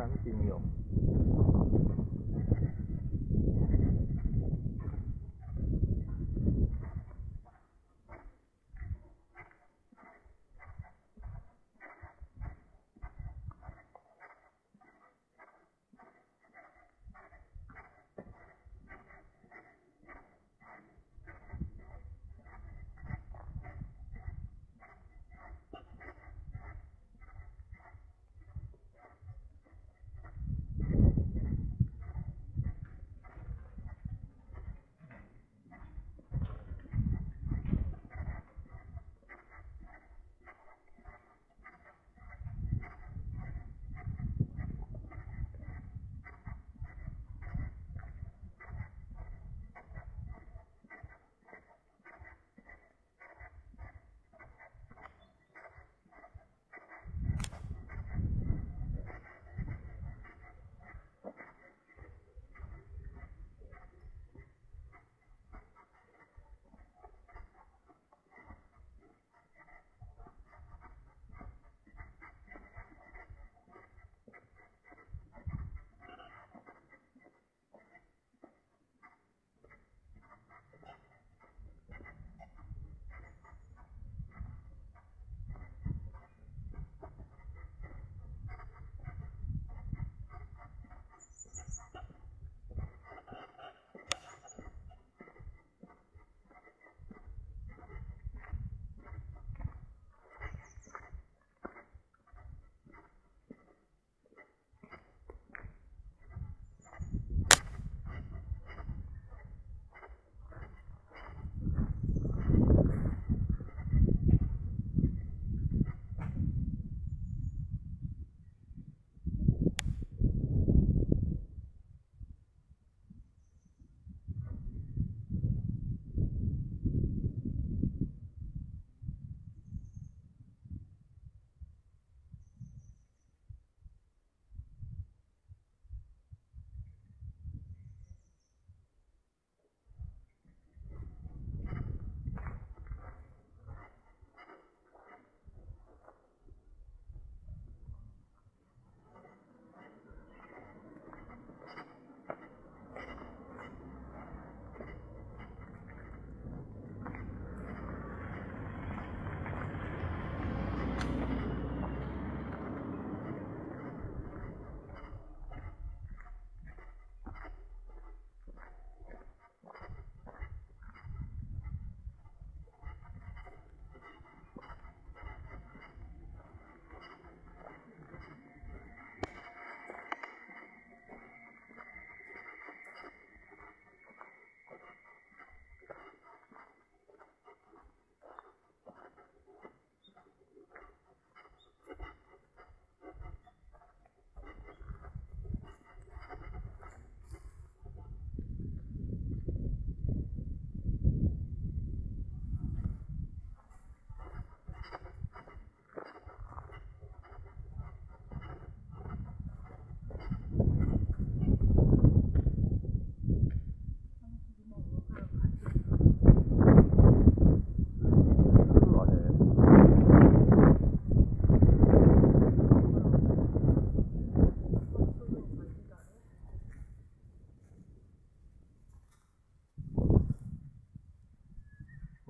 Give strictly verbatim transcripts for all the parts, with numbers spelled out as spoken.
から見てみよう。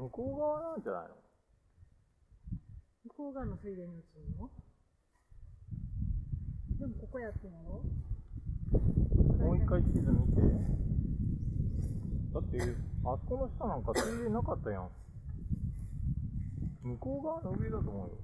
向こう側なんじゃないの？向こう側の水田に移るの？でもここやってんの？もう一回地図見て。だってあそこの下なんか水田なかったやん。向こう側の上だと思うよ。